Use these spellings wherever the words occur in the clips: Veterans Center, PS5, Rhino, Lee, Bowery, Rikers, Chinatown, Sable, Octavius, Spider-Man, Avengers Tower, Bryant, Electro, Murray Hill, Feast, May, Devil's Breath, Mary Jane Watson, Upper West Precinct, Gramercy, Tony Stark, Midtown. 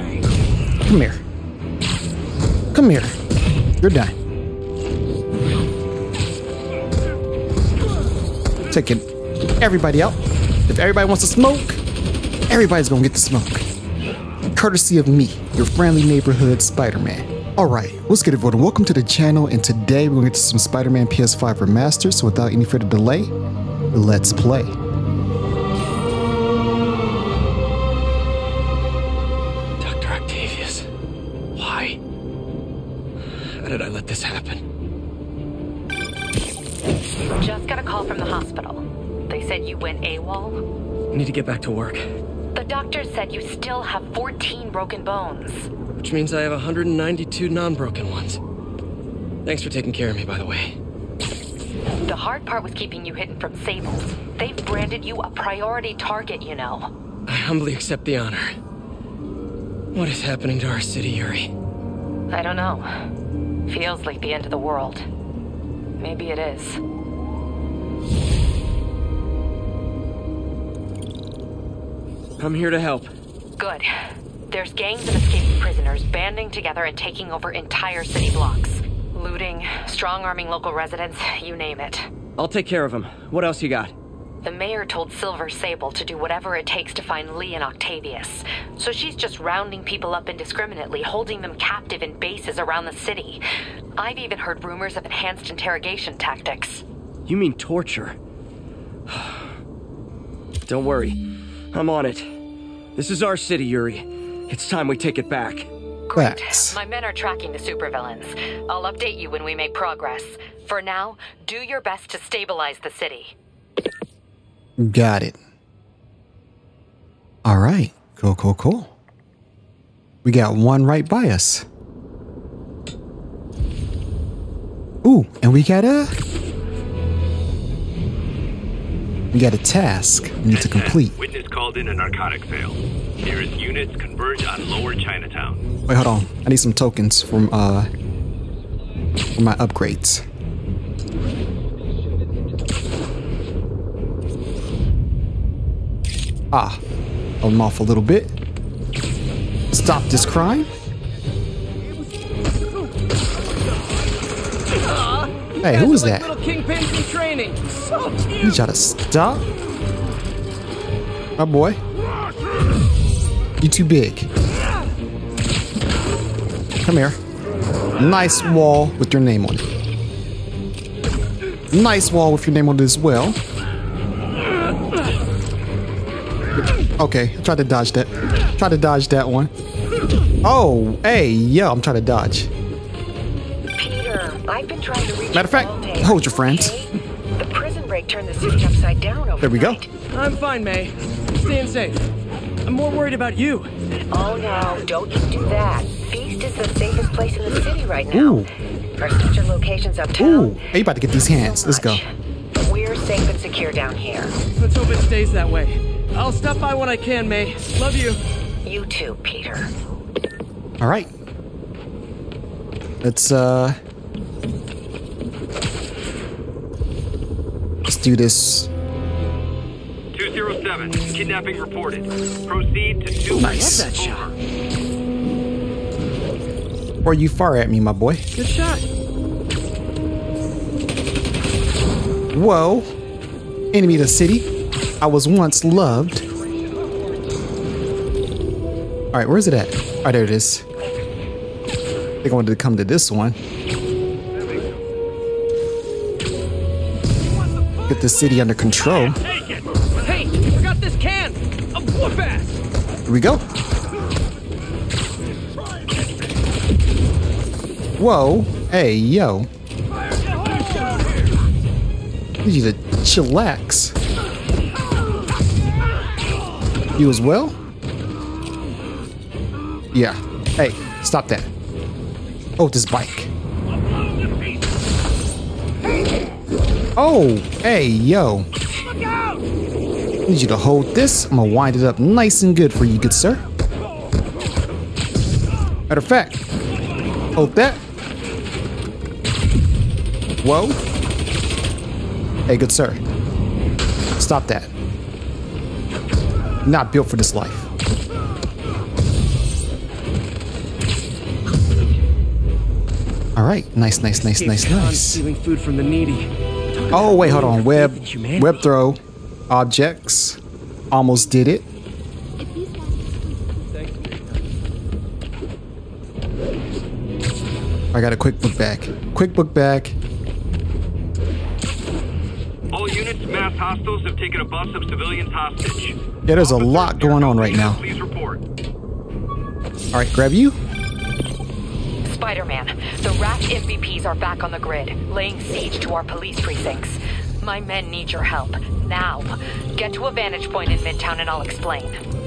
way. Come here. Come here. You're done. Taking everybody out. If everybody wants to smoke, everybody's gonna get to smoke. Courtesy of me, your friendly neighborhood Spider-Man. Alright, what's good everyone? Welcome to the channel, and today we're gonna get to some Spider-Man PS5 remasters. So without any further delay, let's play. Dr. Octavius, why? How did I let this happen? Just got a call from the hospital. They said you went AWOL. Need to get back to work. The doctor said you still have 14 broken bones. Which means I have 192 non-broken ones. Thanks for taking care of me, by the way. The hard part was keeping you hidden from Sable. They've branded you a priority target, you know. I humbly accept the honor. What is happening to our city, Yuri? I don't know. Feels like the end of the world. Maybe it is. I'm here to help. Good. There's gangs of escaped prisoners banding together and taking over entire city blocks. Looting, strong-arming local residents, you name it. I'll take care of them. What else you got? The mayor told Silver Sable to do whatever it takes to find Lee and Octavius. So she's just rounding people up indiscriminately, holding them captive in bases around the city. I've even heard rumors of enhanced interrogation tactics. You mean torture? Don't worry. I'm on it. This is our city, Yuri. It's time we take it back. Great. My men are tracking the supervillains. I'll update you when we make progress. For now, do your best to stabilize the city. Got it. All right. Cool, cool, cool. We got one right by us. Ooh, and we got a task we need to complete. Witness called in a narcotic sale. Nearest units converge on Lower Chinatown. Wait, hold on. I need some tokens for my upgrades. Ah, hold them off a little bit. Stop this crime. Hey, who was that? You try to stop? My boy. You too big. Come here. Nice wall with your name on it. Nice wall with your name on it as well. Okay, I tried to dodge that. Try to dodge that one. Oh, hey, yeah, I'm trying to dodge. I've been trying to reach. Matter of fact, hold your friends. The prison break turned the city upside down overnight. There we go. I'm fine, May. Staying safe. I'm more worried about you. Oh no, don't you do that. Feast is the safest place in the city right now. Ooh. Our central locations uptown. Ooh, hey, you about to get these hands. Let's go. We're safe and secure down here. Let's hope it stays that way. I'll stop by when I can, May. Love you. You too, Peter. All right. Let's do this. 207, kidnapping reported. Proceed to 2. Nice. I love that shot. Or you fire at me, my boy. Good shot. Whoa. Enemy of the city. I was once loved. Alright, where is it at? Alright, there it is. I think I wanted to come to this one. Get the city under control. Hey, I got this can. Here we go. Whoa. Hey, yo. I need you to chillax. You as well? Yeah. Hey, stop that. Oh, this bike. Oh, hey, yo. I need you to hold this. I'm gonna wind it up nice and good for you, good sir. Matter of fact, hold that. Whoa. Hey, good sir. Stop that. Not built for this life. All right, nice. Stealing food from the needy. Oh wait, hold on. Web throw, objects. Almost did it. I got a quick book back. Quick book back. All units, mass hostiles have taken a bus of civilians hostage. Yeah, there's a lot going on right now. Please report. All right, grab you. Spider-Man, the RAC MVPs are back on the grid, laying siege to our police precincts. My men need your help, now. Get to a vantage point in Midtown and I'll explain.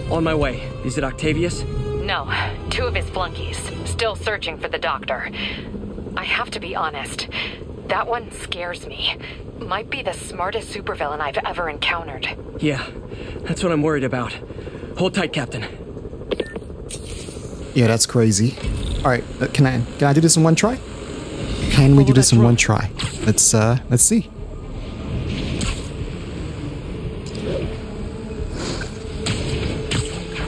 On my way. Is it Octavius? No, two of his flunkies, still searching for the doctor. I have to be honest, that one scares me. Might be the smartest supervillain I've ever encountered. Yeah, that's what I'm worried about. Hold tight, Captain. Yeah, that's crazy. All right, can I do this in one try? Can we do this in one try? Let's see.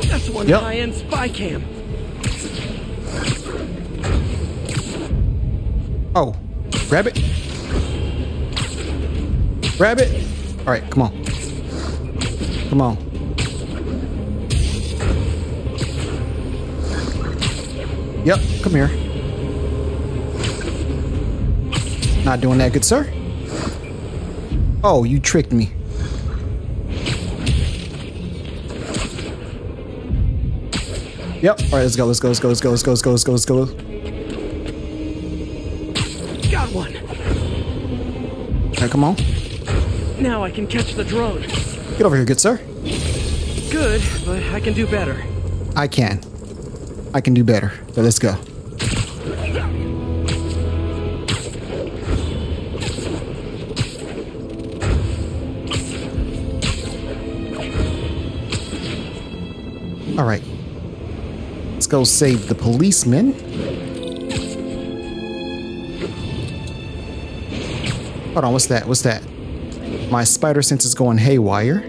That's one high-end spy cam. Oh, grab it. Grab it. All right, come on. Come on. Yep, come here. Not doing that, good sir. Oh, you tricked me. Yep. All right, let's go. Got one. All right, come on. Now I can catch the drone. Get over here, good sir. Good, but I can do better. I can do better. So let's go. All right. Let's go save the policeman. Hold on, what's that? What's that? My spider sense is going haywire.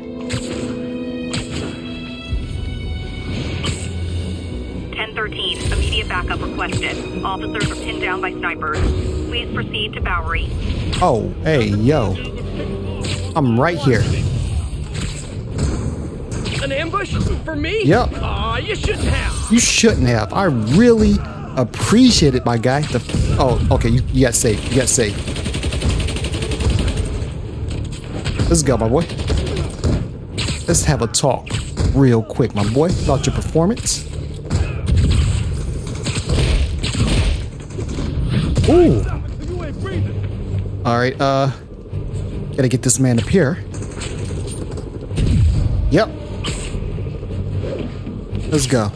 Requested. Officers are pinned down by snipers. Please proceed to Bowery. Oh, hey, yo. I'm right here. An ambush for me? Yep. You shouldn't have. You shouldn't have. I really appreciate it, my guy. Okay, you got saved. You got saved. Let's go, my boy. Let's have a talk real quick, my boy, about your performance. Ooh. All right, gotta get this man up here. Yep. Let's go.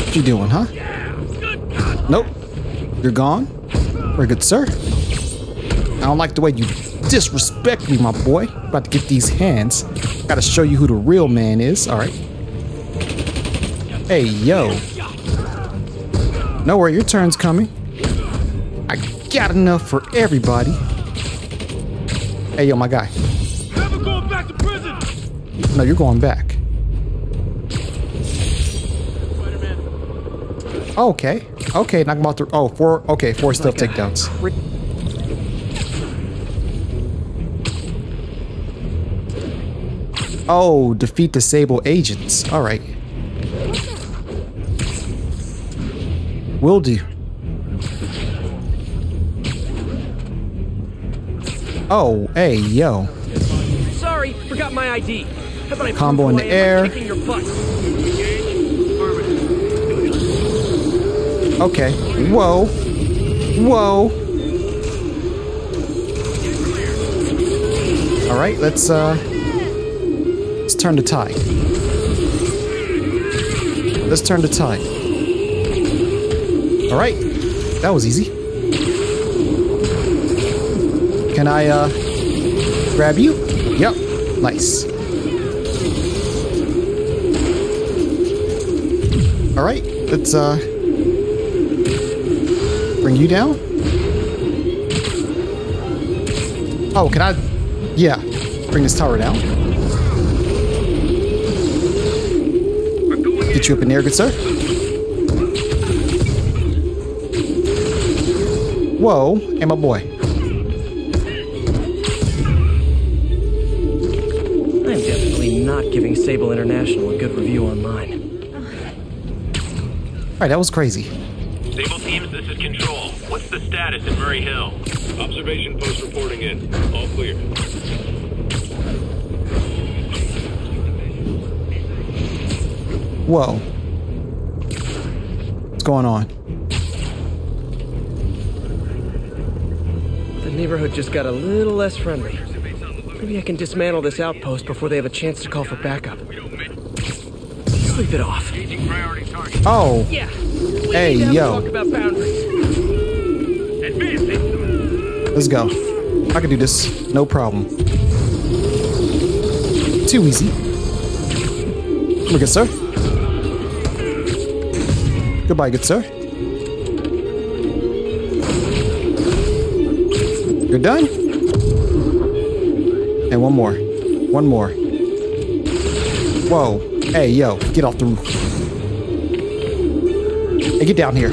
What you doing, huh? Nope. You're gone. Very good, sir. I don't like the way you disrespect me, my boy. About to get these hands. Gotta show you who the real man is. All right. Hey, yo. No worry, your turn's coming. I got enough for everybody. Hey, yo, my guy. Never going back to prison. No, you're going back. Okay. Okay, knock him out through. Oh, four stealth takedowns. Oh, defeat the Sable agents. All right. Will do. Oh, hey, yo. Sorry, forgot my ID. How about I combo in the air? Okay. Whoa. Whoa. All right, let's turn the tide. Let's turn the tide. All right, that was easy. Can I grab you? Yep, nice. All right, let's bring you down. Oh, can I? Yeah, bring this tower down. Get you up in there, good sir. Whoa, and my boy. I'm definitely not giving Sable International a good review online. Alright, that was crazy. Sable teams, this is Control. What's the status in Murray Hill? Observation post reporting in. All clear. Whoa. What's going on? The neighborhood just got a little less friendly. Maybe I can dismantle this outpost before they have a chance to call for backup. Sleep it off. Oh. Yeah. Hey, yo. Talk about boundaries. Let's go. I can do this. No problem. Too easy. Come on, good sir. Goodbye, good sir. You're done? And one more. One more. Whoa. Hey, yo. Get off the roof. Hey, get down here.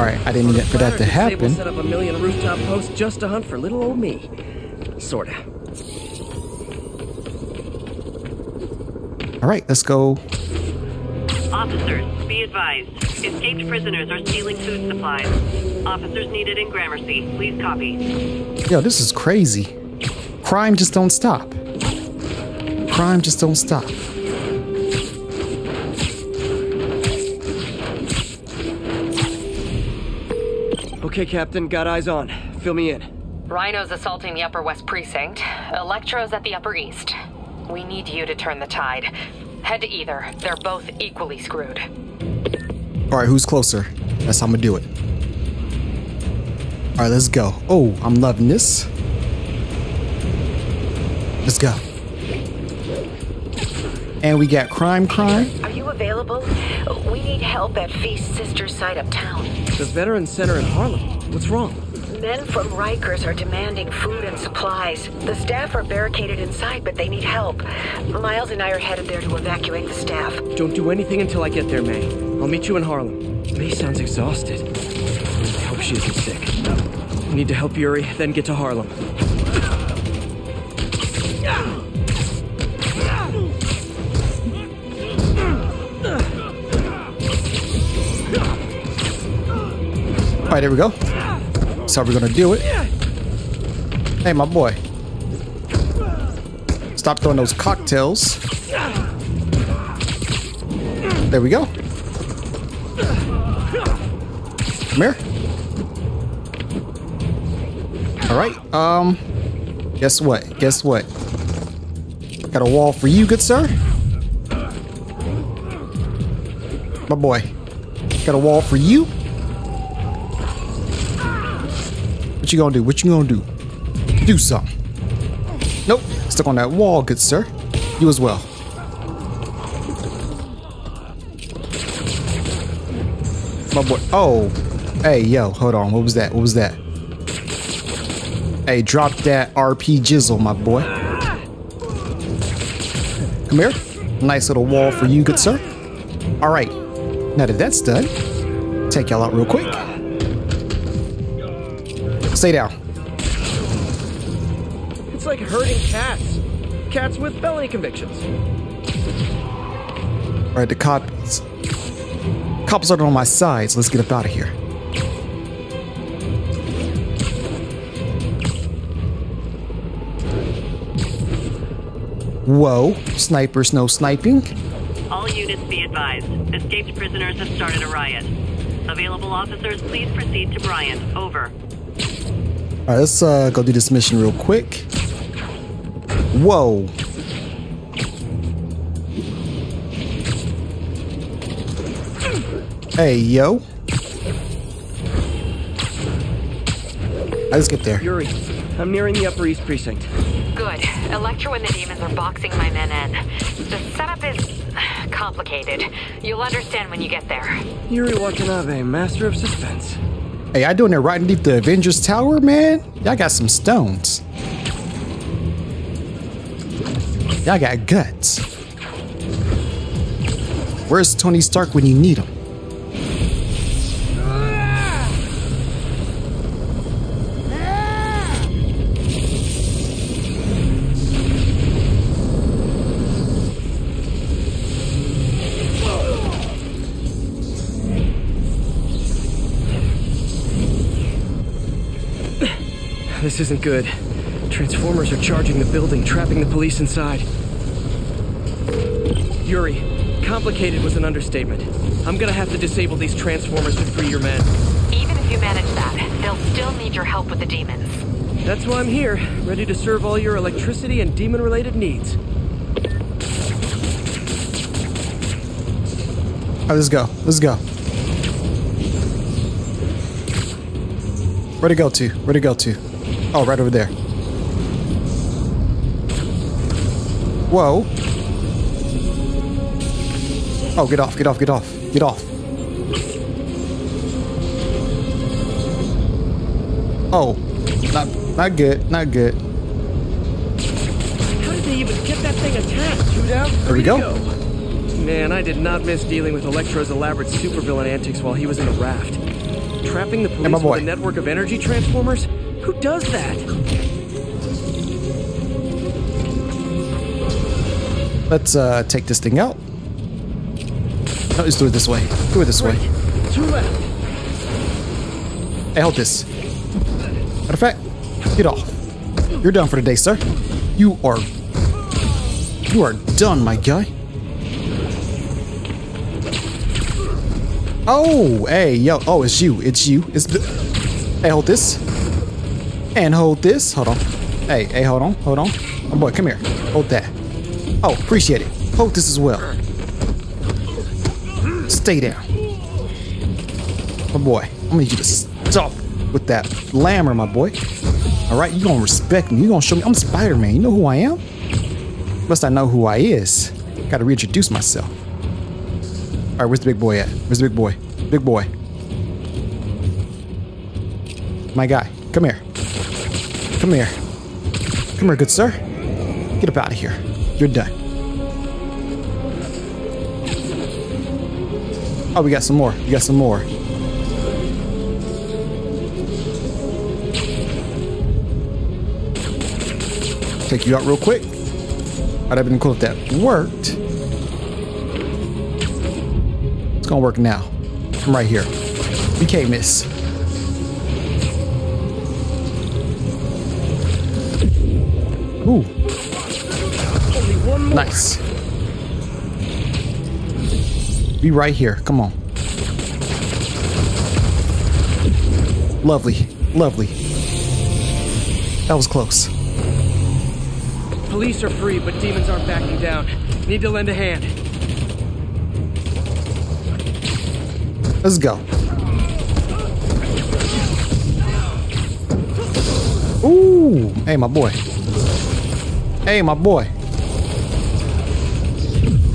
Alright, I didn't mean for that to happen. Set up a million rooftop posts just to hunt for little old me. Sorta. Alright, let's go. Officers, be advised. Escaped prisoners are stealing food supplies. Officers needed in Gramercy. Please copy. Yo, this is crazy. Crime just don't stop. Crime just don't stop. Okay, Captain, got eyes on. Fill me in. Rhino's assaulting the Upper West Precinct. Electro's at the Upper East. We need you to turn the tide. Head to either. They're both equally screwed. Alright, who's closer? That's how I'm gonna do it. Alright, let's go. Oh, I'm loving this. Let's go. And we got crime. Peter, are you available? We need help at Feast's sister side of town. The Veterans Center in Harlem. What's wrong? Men from Rikers are demanding food and supplies. The staff are barricaded inside, but they need help. Miles and I are headed there to evacuate the staff. Don't do anything until I get there, May. I'll meet you in Harlem. May sounds exhausted. I hope she isn't sick. We need to help Yuri, then get to Harlem. All right, there we go. That's how we're gonna do it. Hey, my boy. Stop throwing those cocktails. There we go. Come here. All right. Guess what? Guess what? Got a wall for you, good sir. My boy. Got a wall for you. What you gonna do? What you gonna do? Do something. Nope. Stuck on that wall, good sir. You as well. My boy. Oh. Hey, yo. Hold on. What was that? What was that? Hey, drop that RP jizzle, my boy. Come here. Nice little wall for you, good sir. All right. Now that that's done, take y'all out real quick. Stay down. It's like herding cats. Cats with felony convictions. All right, the cops aren't on my side, so let's get up out of here. Whoa, snipers, no sniping. All units be advised. Escaped prisoners have started a riot. Available officers, please proceed to Bryant. Over. All right, let's go do this mission real quick. Whoa. Hey, yo. Let's get there. Yuri, I'm nearing the Upper East Precinct. Good. Electro and the demons are boxing my men in. The setup is complicated. You'll understand when you get there. Yuri Watanabe, master of suspense. Hey, I doing that right underneath the Avengers Tower, man? Y'all got some stones. Y'all got guts. Where's Tony Stark when you need him? This isn't good. Transformers are charging the building, trapping the police inside. Yuri, complicated was an understatement. I'm gonna have to disable these transformers to free your men. Even if you manage that, they'll still need your help with the demons. That's why I'm here, ready to serve all your electricity and demon-related needs. All right, let's go. Let's go. Where'd it go to? Where'd it go to? Oh, right over there. Whoa. Oh, get off, get off, get off, get off. Oh, not good, not good. How did they even get that thing attached? Two down, there we go. Man, I did not miss dealing with Electro's elaborate supervillain antics while he was in a raft. Trapping the police with a network of energy transformers? Who does that? Let's take this thing out. No, just do it this way. Do it this way. Two left. Hey, hold this. Matter of fact, get off. You're done for the day, sir. You are done, my guy. Oh, hey, yo. Oh, it's you. It's you. It's the... Hey, hold this. And hold this. Hold on. Hey, hey, hold on. Hold on. Oh, boy, come here. Hold that. Oh, appreciate it. Hold this as well. Stay down. Oh, boy. I'm gonna need you to stop with that lammer, my boy. All right, you gonna respect me. You gonna show me. I'm Spider-Man. You know who I am? Must I know who I is? Gotta reintroduce myself. All right, where's the big boy at? Where's the big boy? Big boy. My guy, come here. Come here. Come here, good sir. Get up out of here. You're done. Oh, we got some more. We got some more. Take you out real quick. I'd have been cool if that worked. Gonna work now. From right here. We can't miss. Ooh. Nice. Be right here. Come on. Lovely. Lovely. That was close. Police are free, but demons aren't backing down. Need to lend a hand. Let's go. Ooh, hey, my boy. Hey, my boy.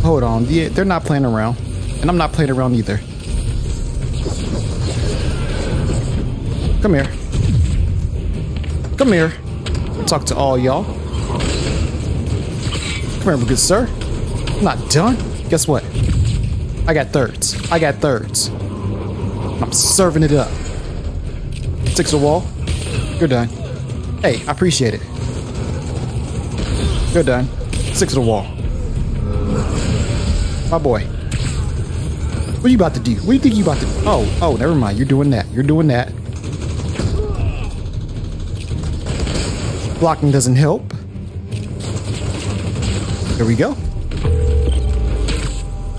Hold on. Yeah, they're not playing around. And I'm not playing around either. Come here. Come here. Talk to all y'all. Come here, good sir. I'm not done. Guess what? I got thirds. I got thirds. I'm serving it up. Sticks a wall. You're done. Hey, I appreciate it. You're done. Sticks to the wall. My boy. What are you about to do? What do you think you about to do? Oh, oh, never mind. You're doing that. You're doing that. Blocking doesn't help. There we go.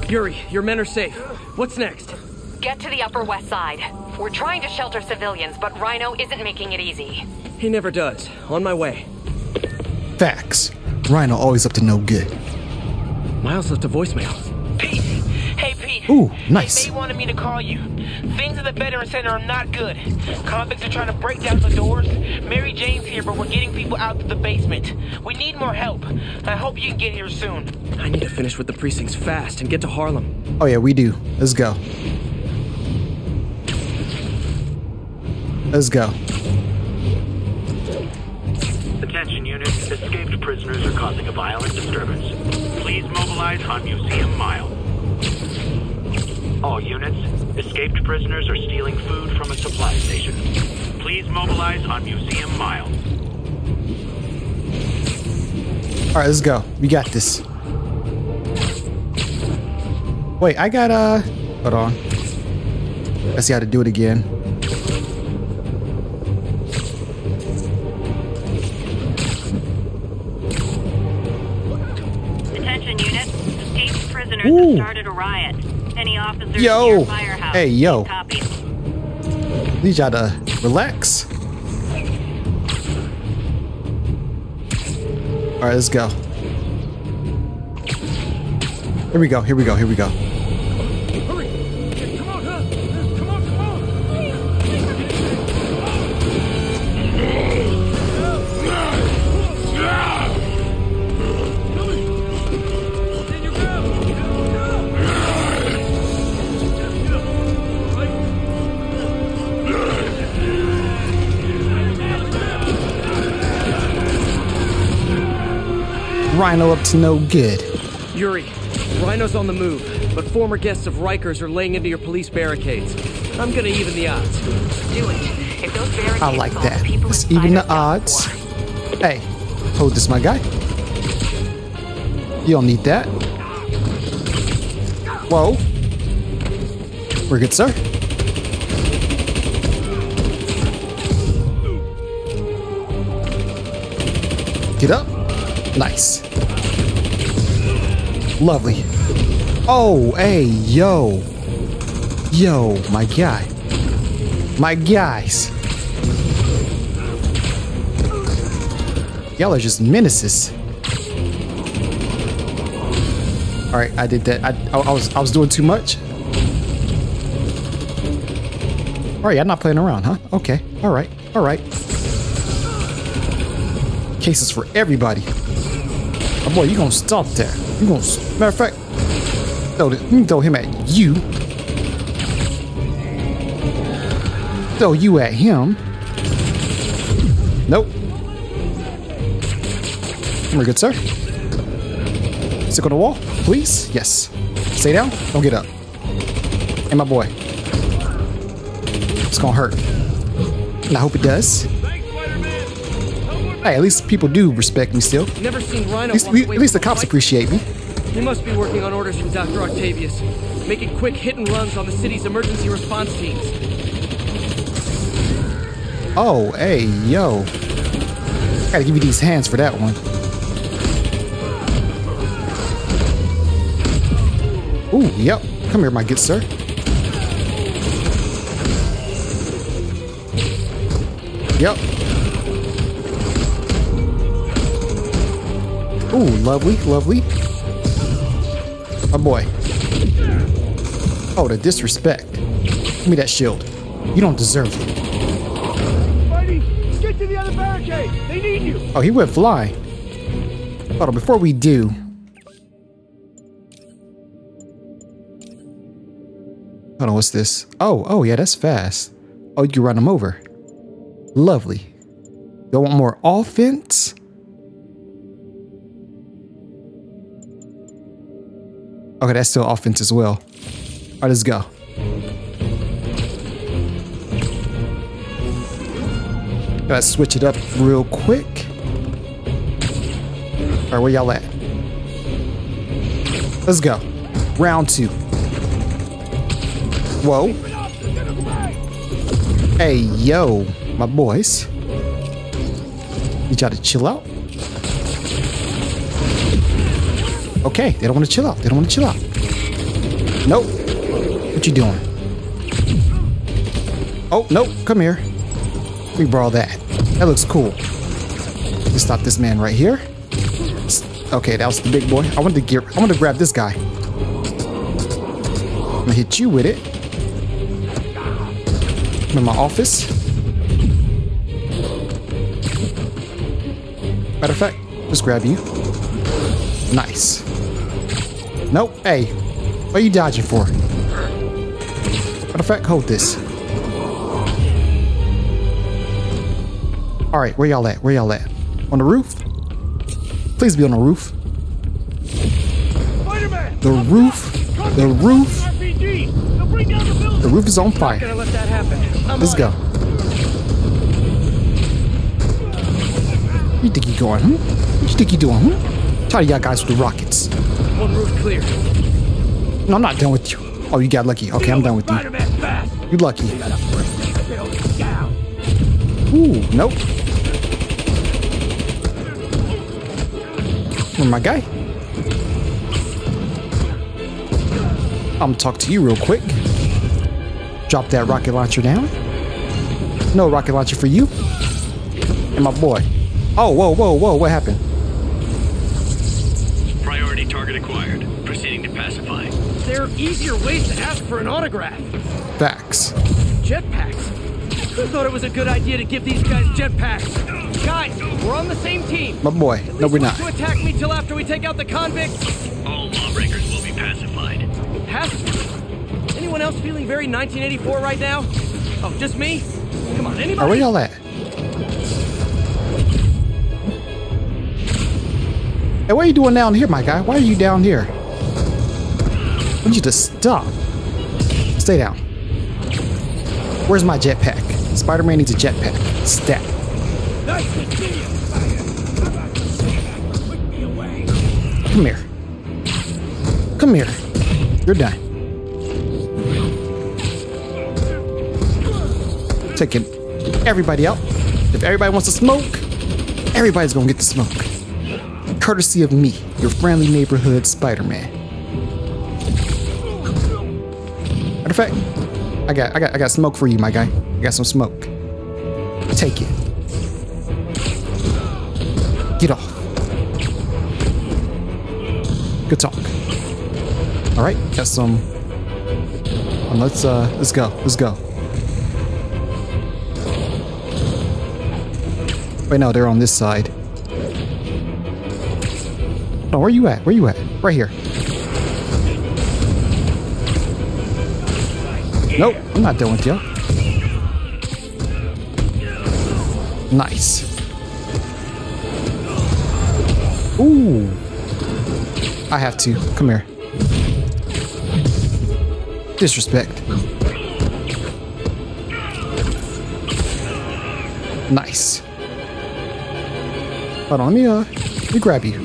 Yuri, your men are safe. What's next? Get to the Upper West Side. We're trying to shelter civilians, but Rhino isn't making it easy. He never does. On my way. Facts. Rhino always up to no good. Miles left a voicemail. Pete! Hey, Pete! Ooh, nice. They wanted me to call you. Things at the Veterans Center are not good. Convicts are trying to break down the doors. Mary Jane's here, but we're getting people out to the basement. We need more help. I hope you can get here soon. I need to finish with the precincts fast and get to Harlem. Oh yeah, we do. Let's go. Let's go. Attention units, escaped prisoners are causing a violent disturbance. Please mobilize on Museum Mile. All units, escaped prisoners are stealing food from a supply station. Please mobilize on Museum Mile. Alright, let's go. We got this. Wait, I got hold on. Let's see how to do it again. prisoners that started a riot. Any officers near firehouse? Hey, yo. Need y'all to relax. All right, let's go. Here we go. Here we go. Here we go. Rhino up to no good. Yuri, Rhino's on the move, but former guests of Rikers are laying into your police barricades. I'm gonna even the odds. Do it. If those barricades I like that. Let's even the odds. Hey, hold this, my guy. You don't need that. Whoa. We're good, sir. Get up. Nice. Lovely. Oh, hey, yo. Yo, my guy. My guys. Y'all are just menaces. All right, I did that. I was doing too much. All right, I'm not playing around, huh? Okay. All right. All right. Cases for everybody. Oh boy, you gonna stop there. You gonna, matter of fact, throw him at you. Throw you at him. Nope. We're good, sir. Stick on the wall, please. Yes. Stay down. Don't get up. And my boy. It's gonna hurt. And I hope it does. Hey, at least people do respect me still. Never seen Rhino at least the cops appreciate me. They must be working on orders from Dr. Octavius, making quick hit and runs on the city's emergency response teams. Oh, hey, yo. I gotta give you these hands for that one. Ooh, yep. Come here, my good sir. Yep. Ooh, lovely, lovely. My boy. Oh, the disrespect. Give me that shield. You don't deserve it. Spidey, get to the other barricade. They need you. Oh, he went flying. Hold on, before we do. Hold on, what's this? Oh, yeah, that's fast. Oh, you can run him over. Lovely. Y'all want more offense? Okay, that's still offense as well. All right, let's go. Gotta switch it up real quick. All right, where y'all at? Let's go. Round two. Whoa. Hey, yo, my boys. Need y'all to chill out. Okay, they don't want to chill out. They don't want to chill out. Nope. What you doing? Oh, nope. Come here. Let me borrow that. That looks cool. Let's stop this man right here. Okay, that was the big boy. I wanted to grab this guy. I'm gonna hit you with it. I'm in my office. Matter of fact, just grab you. Nice. Nope. Hey, what are you dodging for? Matter of fact, hold this. All right, where y'all at? Where y'all at? On the roof? Please be on the roof. Spider-Man, the roof. The roof. The roof is on fire. Let's go. Where you think you going? Hmm? What you think you doing? Hmm? Tired of y'all guys with the rockets. One roof clear. No, I'm not done with you. Oh, you got lucky. Okay, I'm done with you. You lucky. Ooh, nope. Where's my guy? I'm gonna talk to you real quick. Drop that rocket launcher down. No rocket launcher for you. And my boy. Oh, whoa, whoa, whoa, what happened? Priority target acquired. Proceeding to pacify. There are easier ways to ask for an autograph. Facts. Jetpacks. Who thought it was a good idea to give these guys jetpacks? Guys, we're on the same team. My boy, no we're not. You attack me till after we take out the convicts. All lawbreakers will be pacified. Has to. Anyone else feeling very 1984 right now? Oh, just me? Come on, anybody? Where y'all at? Hey, what are you doing down here, my guy? Why are you down here? I need you to stop. Stay down. Where's my jetpack? Spider-Man needs a jetpack. Stat. Come here. Come here. You're done. Taking everybody out. If everybody wants to smoke, everybody's gonna get to smoke. Courtesy of me, your friendly neighborhood Spider-Man. Matter of fact, I got smoke for you, my guy. I got some smoke. Take it. Get off. Good talk. All right, got some. And let's go. Let's go. Wait, no, they're on this side. No, where you at? Where you at? Right here. Nope, I'm not done with you. Nice. Ooh. I have to. Come here. Disrespect. Nice. Hold on, let me grab you.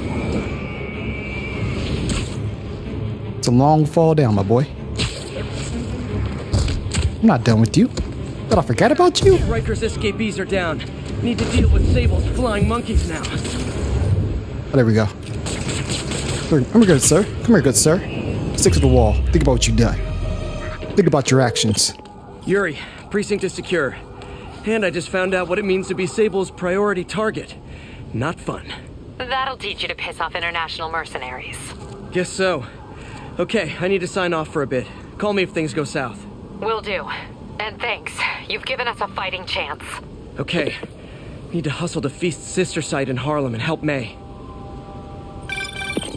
It's a long fall down, my boy. I'm not done with you. Thought I forgot about you. Rikers escapees are down. Need to deal with Sable's flying monkeys now. Oh, there we go. Come here, good sir. Come here, good sir. Stick to the wall. Think about what you've done. Think about your actions. Yuri, precinct is secure. And I just found out what it means to be Sable's priority target. Not fun. That'll teach you to piss off international mercenaries. Guess so. Okay, I need to sign off for a bit. Call me if things go south. Will do. And thanks. You've given us a fighting chance. Okay. Need to hustle to Feast's sister site in Harlem and help May.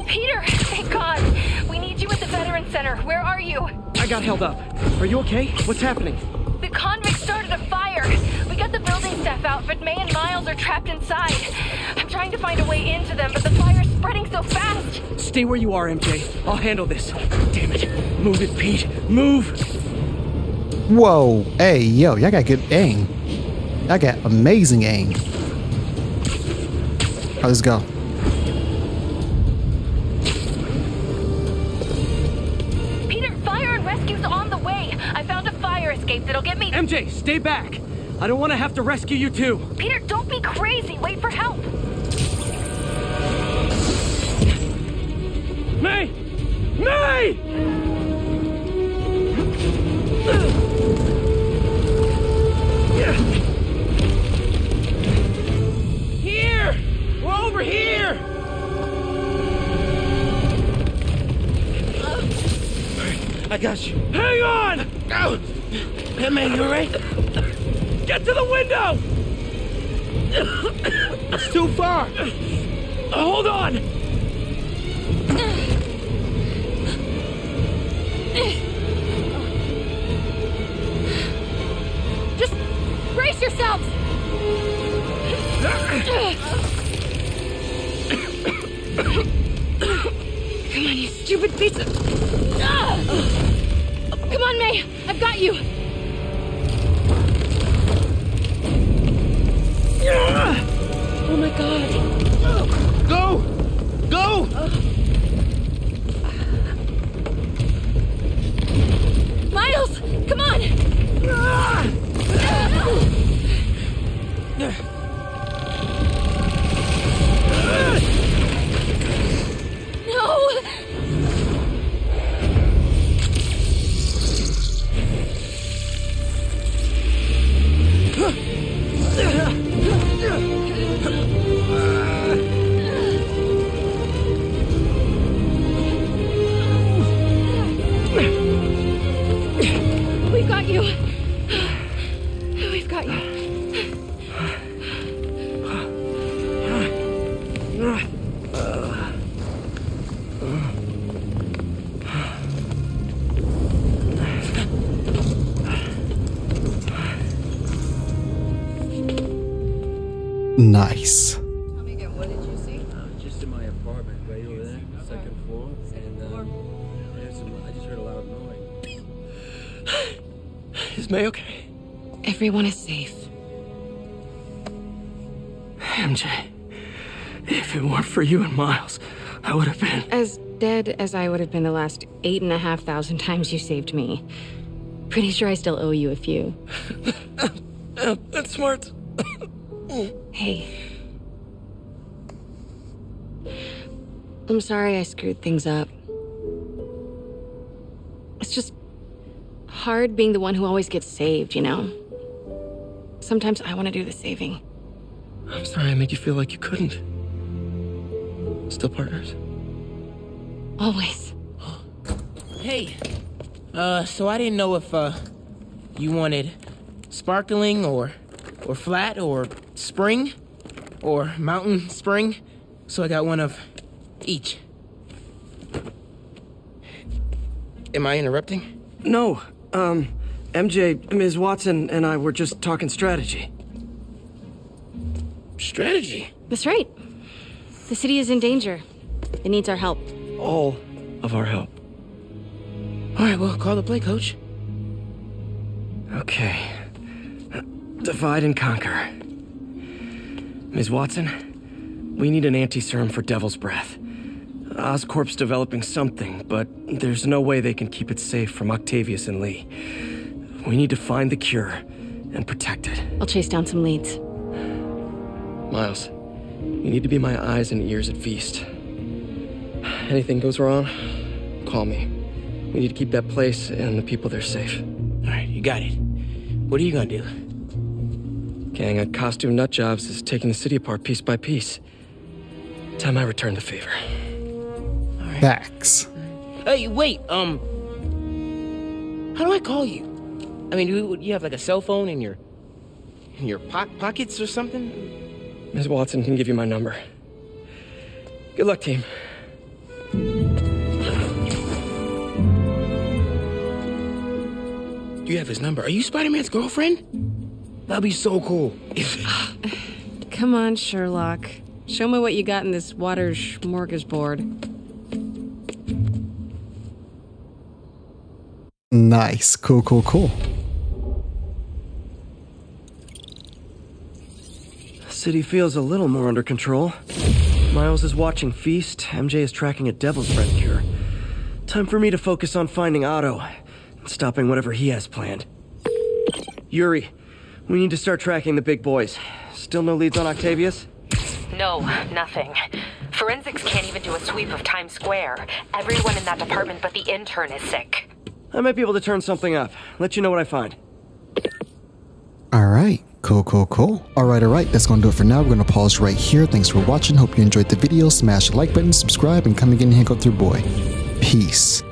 Peter! Thank God! We need you at the Veterans Center. Where are you? I got held up. Are you okay? What's happening? The convicts started a fire. We got the building staff out, but May and Miles are trapped inside. I'm trying to find a way into them, but the fire's spreading so fast. Stay where you are, MJ. I'll handle this. Damn it. Move it, Pete. Move! Whoa, hey, yo, y'all got good aim. Y'all got amazing aim. All right, let's go. Peter, fire and rescue's on the way. I found a fire escape that'll get me. MJ, stay back. I don't want to have to rescue you too. Peter, don't be crazy. Wait for help. May! May! Here! We're over here! I got you. Hang on! Oh. Hey, man, you alright? Get to the window! It's too far! Hold on! Just brace yourselves! Come on, you stupid piece of... Come on, May! I've got you! Oh my God! Go! Go! Miles! Come on! No! Nice. What did you see? Just in my apartment, right over there, second floor. And I just heard a loud noise. Is May okay? Everyone is safe. MJ, if it weren't for you and Miles, I would have been... as dead as I would have been the last 8,500 times you saved me. Pretty sure I still owe you a few. That's smart. Hey. I'm sorry I screwed things up. It's just hard being the one who always gets saved, you know? Sometimes I want to do the saving. I'm sorry I made you feel like you couldn't. Still partners? Always. Hey, so I didn't know if, you wanted sparkling or flat or spring or mountain spring. So I got one of each. Am I interrupting? No, MJ, Ms. Watson and I were just talking strategy. Strategy? That's right. The city is in danger. It needs our help. All of our help. All right, well, call the play, coach. Okay. Divide and conquer. Ms. Watson, we need an anti-serum for Devil's Breath. Oscorp's developing something, but there's no way they can keep it safe from Octavius and Lee. We need to find the cure and protect it. I'll chase down some leads. Miles, you need to be my eyes and ears at Feast. Anything goes wrong, call me. We need to keep that place and the people there safe. All right, you got it. What are you gonna do? Gang of costume nutjobs is taking the city apart piece by piece. Time I return the favor. All right. Thanks. Hey, wait, how do I call you? I mean, do you have like a cell phone in your pockets or something? Ms. Watson can give you my number. Good luck, team. You have his number. Are you Spider-Man's girlfriend? That'd be so cool. Come on, Sherlock. Show me what you got in this water smorgasbord. Nice. Cool, cool, cool. City feels a little more under control. Miles is watching Feast. MJ is tracking a Devil's Breath cure. Time for me to focus on finding Otto and stopping whatever he has planned. Yuri, we need to start tracking the big boys. Still no leads on Octavius? No, nothing. Forensics can't even do a sweep of Times Square. Everyone in that department but the intern is sick. I might be able to turn something up. Let you know what I find. All right. Cool, cool, cool. All right. That's going to do it for now. We're going to pause right here. Thanks for watching. Hope you enjoyed the video. Smash the like button, subscribe, and come again and hang out with your boy. Peace.